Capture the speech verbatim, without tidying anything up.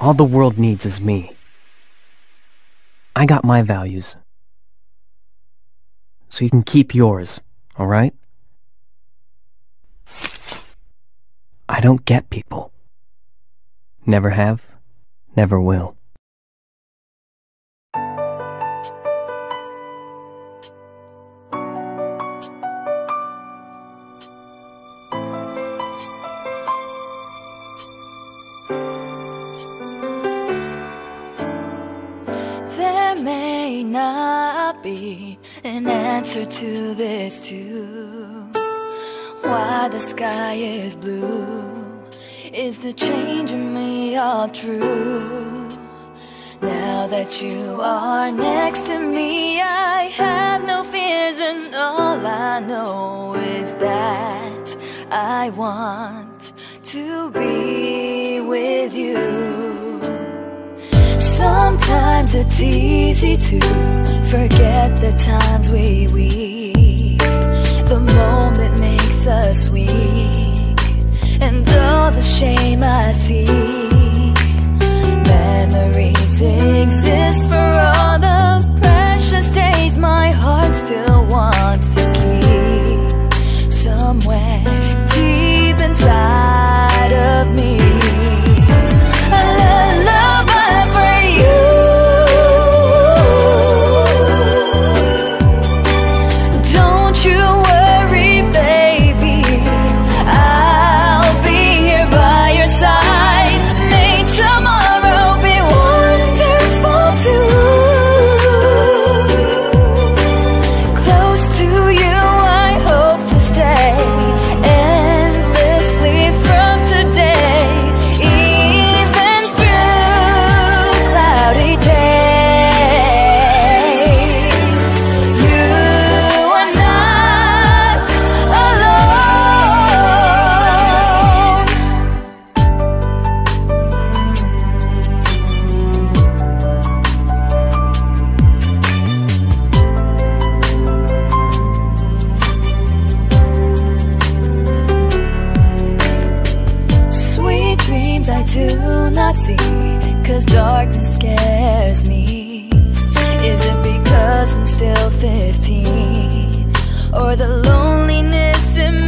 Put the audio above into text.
All the world needs is me. I got my values. So you can keep yours, alright? I don't get people. Never have, never will. May not be an answer to this too. Why the sky is blue? Is the change in me all true? Now that you are next to me, I have no fears, and all I know is that I want to be with you. Sometimes it's easy to forget the times we weep. The moment makes us weak, and all the shame I see. Memories exist for all the precious days my heart still wants to keep somewhere deep inside of me. fifteen, or the loneliness in me.